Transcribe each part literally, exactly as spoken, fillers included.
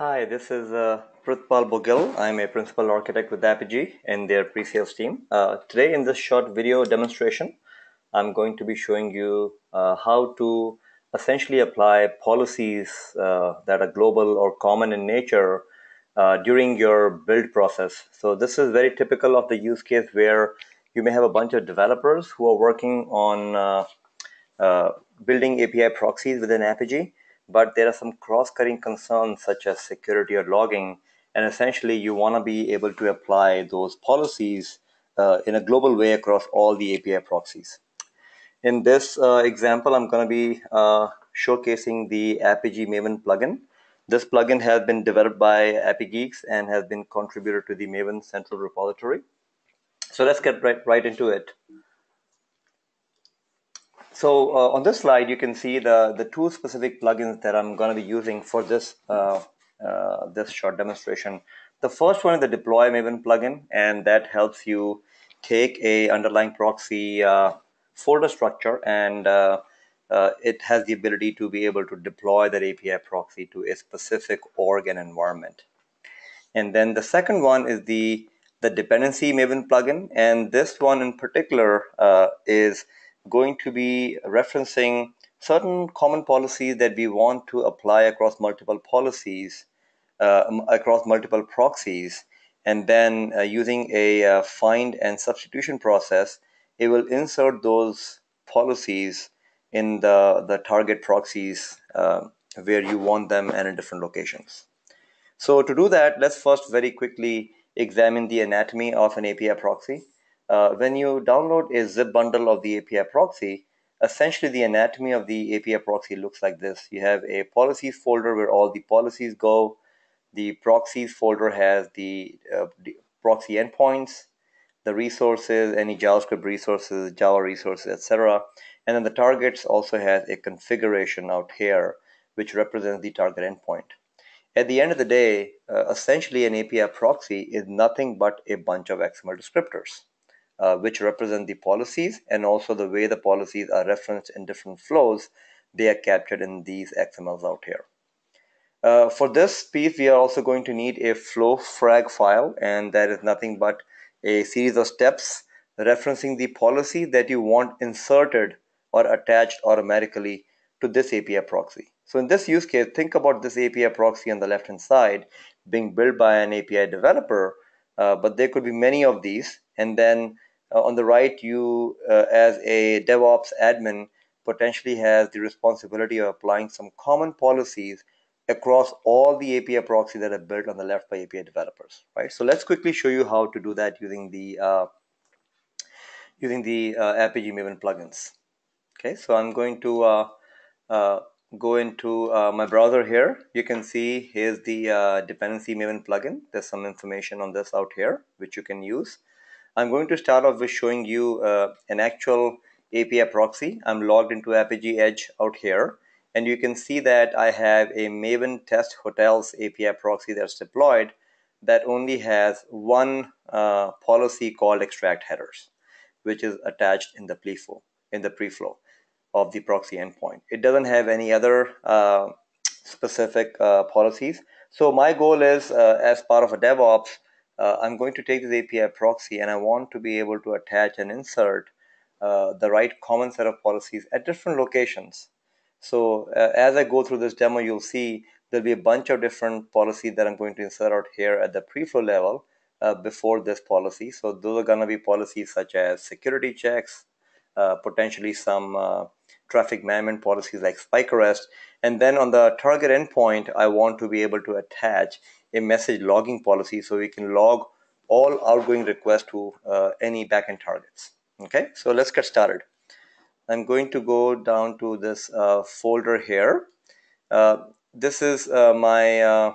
Hi, this is uh, Prithpal Bhuggil. I'm a Principal Architect with Apigee and their pre-sales team. Uh, today in this short video demonstration, I'm going to be showing you uh, how to essentially apply policies uh, that are global or common in nature uh, during your build process. So this is very typical of the use case where you may have a bunch of developers who are working on uh, uh, building A P I proxies within Apigee. But there are some cross-cutting concerns such as security or logging, and essentially you want to be able to apply those policies uh, in a global way across all the A P I proxies. In this uh, example, I'm going to be uh, showcasing the Apigee Maven plugin. This plugin has been developed by ApigeeX and has been contributed to the Maven central repository. So let's get right, right into it. So uh, on this slide, you can see the, the two specific plugins that I'm going to be using for this, uh, uh, this short demonstration. The first one is the Deploy Maven plugin, and that helps you take a underlying proxy uh, folder structure, and uh, uh, it has the ability to be able to deploy that A P I proxy to a specific org and environment. And then the second one is the, the Dependency Maven plugin, and this one in particular uh, is going to be referencing certain common policies that we want to apply across multiple policies, uh, across multiple proxies, and then uh, using a uh, find and substitution process, it will insert those policies in the, the target proxies uh, where you want them and in different locations. So to do that, let's first very quickly examine the anatomy of an A P I proxy. Uh, when you download a zip bundle of the A P I proxy, essentially the anatomy of the A P I proxy looks like this. You have a policies folder where all the policies go. The proxies folder has the, uh, the proxy endpoints, the resources, any JavaScript resources, Java resources, et cetera. And then the targets also has a configuration out here, which represents the target endpoint. At the end of the day, uh, essentially an A P I proxy is nothing but a bunch of X M L descriptors. Uh, which represent the policies, and also the way the policies are referenced in different flows, they are captured in these X M Ls out here. Uh, for this piece, we are also going to need a flow frag file, and that is nothing but a series of steps referencing the policy that you want inserted or attached automatically to this A P I proxy. So in this use case, think about this A P I proxy on the left-hand side being built by an A P I developer, uh, but there could be many of these, and then Uh, on the right, you uh, as a DevOps admin potentially has the responsibility of applying some common policies across all the A P I proxies that are built on the left by A P I developers, right? So let's quickly show you how to do that using the uh, using the uh, Apigee Maven plugins. Okay, so I'm going to uh, uh, go into uh, my browser here. You can see here's the uh, Dependency Maven plugin. There's some information on this out here which you can use. I'm going to start off with showing you uh, an actual A P I proxy. I'm logged into Apigee Edge out here, and you can see that I have a Maven Test Hotels A P I proxy that's deployed that only has one uh, policy called extract headers, which is attached in the preflow in the preflow of the proxy endpoint. It doesn't have any other uh, specific uh, policies. So my goal is, uh, as part of a DevOps, Uh, I'm going to take this A P I proxy, and I want to be able to attach and insert uh, the right common set of policies at different locations. So uh, as I go through this demo, you'll see there'll be a bunch of different policies that I'm going to insert out here at the preflow level uh, before this policy. So those are going to be policies such as security checks, uh, potentially some uh, traffic management policies like spike arrest. And then on the target endpoint, I want to be able to attach a message logging policy so we can log all outgoing requests to uh, any backend targets. Okay, so let's get started. I'm going to go down to this uh, folder here. Uh, this is uh, my uh,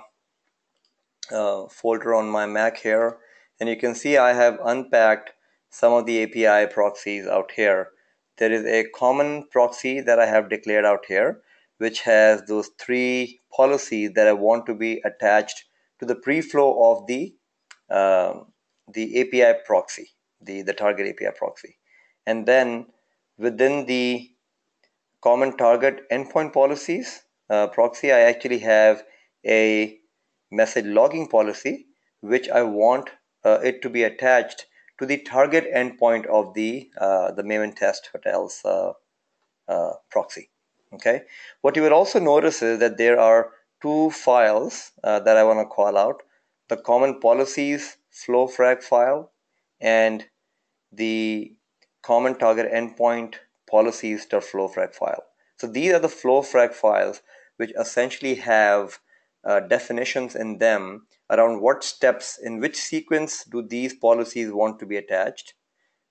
uh, folder on my Mac here, and you can see I have unpacked some of the A P I proxies out here. There is a common proxy that I have declared out here, which has those three policies that I want to be attached to the preflow of the uh, the A P I proxy, the, the target A P I proxy. And then within the common target endpoint policies uh, proxy, I actually have a message logging policy, which I want uh, it to be attached to the target endpoint of the uh, the Maven test hotels uh, uh, proxy. Okay. What you will also notice is that there are two files uh, that I want to call out: the common policies flowfrag file and the common target endpoint policies.flowfrag file. So these are the flowfrag files, which essentially have uh, definitions in them around what steps, in which sequence do these policies want to be attached.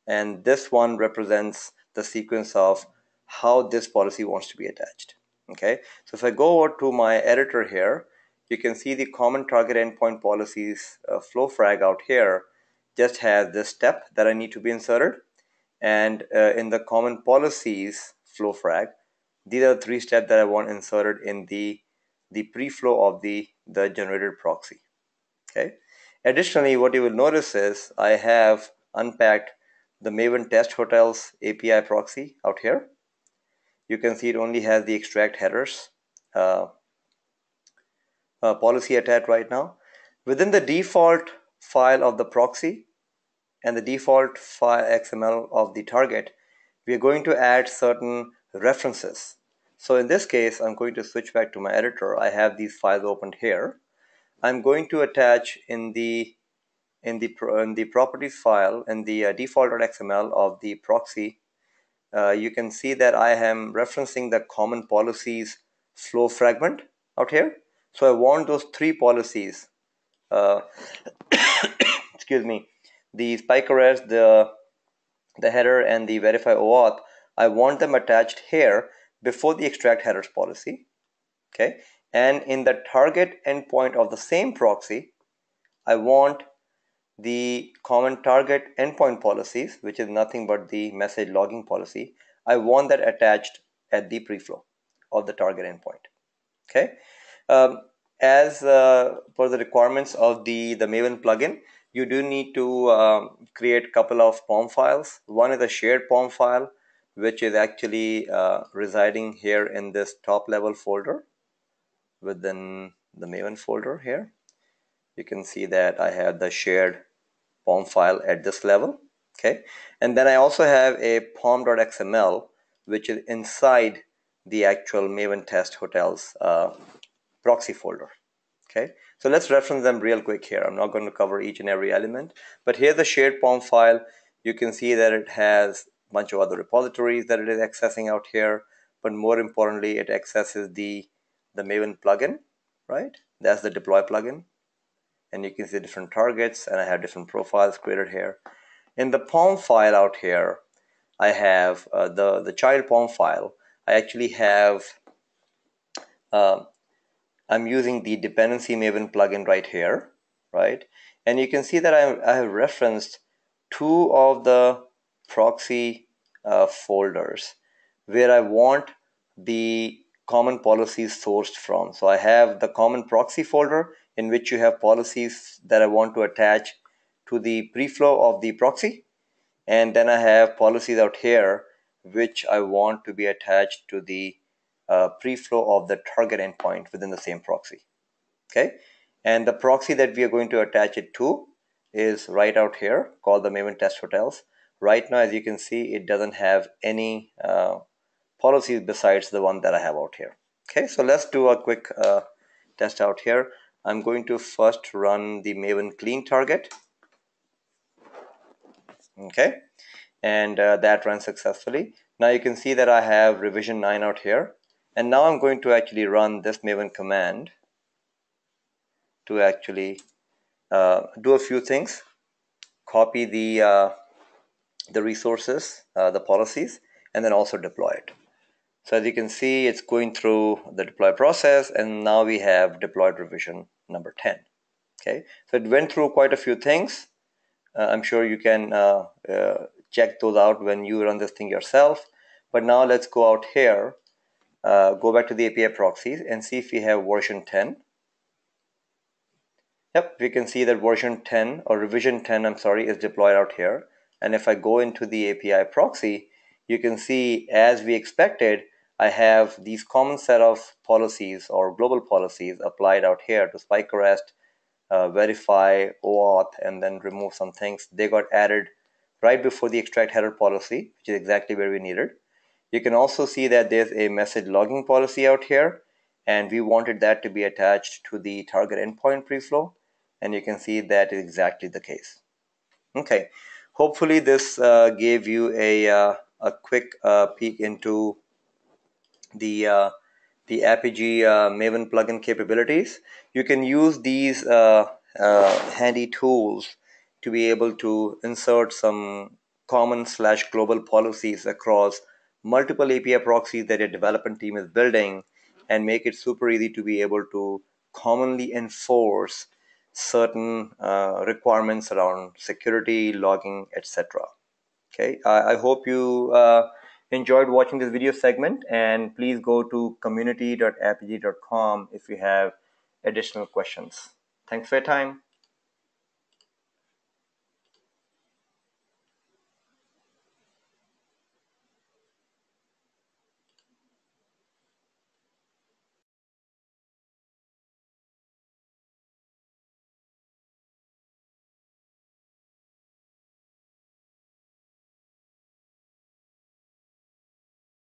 And this one represents the sequence of how this policy wants to be attached. Okay, so if I go over to my editor here, you can see the common target endpoint policies uh, flow frag out here just has this step that I need to be inserted. And uh, in the common policies flow frag, these are the three steps that I want inserted in the, the pre-flow of the, the generated proxy. Okay. Additionally, what you will notice is I have unpacked the Maven test hotels A P I proxy out here. You can see it only has the extract headers uh, uh, policy attached right now. Within the default file of the proxy and the default file X M L of the target, we are going to add certain references. So in this case, I'm going to switch back to my editor. I have these files opened here. I'm going to attach in the in the in the properties file and the uh, default.xml of the proxy. Uh, you can see that I am referencing the common policies flow fragment out here. So I want those three policies. Uh, excuse me, the spike arrest, the the header, and the verify OAuth. I want them attached here before the extract headers policy. Okay, and in the target endpoint of the same proxy, I want the common target endpoint policies, which is nothing but the message logging policy. I want that attached at the preflow of the target endpoint. Okay, um, as uh, per the requirements of the the Maven plugin, you do need to um, create a couple of P O M files. One is a shared P O M file, which is actually uh, residing here in this top level folder within the Maven folder here. You can see that I have the shared P O M file at this level. Okay, and then I also have a P O M.xml, which is inside the actual Maven test hotels uh, proxy folder. Okay, so let's reference them real quick here. I'm not going to cover each and every element, but here's the shared P O M file. You can see that it has bunch of other repositories that it is accessing out here, but more importantly, it accesses the the Maven plugin, right? That's the deploy plugin, and you can see different targets, and I have different profiles created here. In the P O M file out here, I have uh, the the child P O M file. I actually have uh, I'm using the dependency Maven plugin right here, right? And you can see that I, I have referenced two of the proxy uh, folders where I want the common policies sourced from. So I have the common proxy folder in which you have policies that I want to attach to the preflow of the proxy, and then I have policies out here which I want to be attached to the uh, preflow of the target endpoint within the same proxy. Okay, and the proxy that we are going to attach it to is right out here, called the Maven test hotels. Right now, as you can see, it doesn't have any uh, policies besides the one that I have out here. Okay, so let's do a quick uh, test out here. I'm going to first run the Maven clean target. Okay, and uh, that runs successfully. Now you can see that I have revision nine out here. And now I'm going to actually run this Maven command to actually uh, do a few things. Copy the... Uh, the resources, uh, the policies, and then also deploy it. So as you can see, it's going through the deploy process, and now we have deployed revision number ten. Okay, so it went through quite a few things. Uh, I'm sure you can uh, uh, check those out when you run this thing yourself. But now let's go out here, uh, go back to the A P I proxies, and see if we have version ten. Yep, we can see that version ten, or revision ten, I'm sorry, is deployed out here. And if I go into the A P I proxy, you can see, as we expected, I have these common set of policies or global policies applied out here to spike arrest, uh, verify, OAuth, and then remove some things. They got added right before the extract header policy, which is exactly where we needed. You can also see that there's a message logging policy out here, and we wanted that to be attached to the target endpoint preflow, and you can see that is exactly the case. Okay, hopefully this uh, gave you a, uh, a quick uh, peek into the uh, the Apigee uh, Maven plugin capabilities. You can use these uh, uh, handy tools to be able to insert some common slash global policies across multiple A P I proxies that your development team is building, and make it super easy to be able to commonly enforce certain uh, requirements around security, logging, et cetera. Okay, I, I hope you uh, enjoyed watching this video segment, and please go to community dot apigee dot com if you have additional questions. Thanks for your time.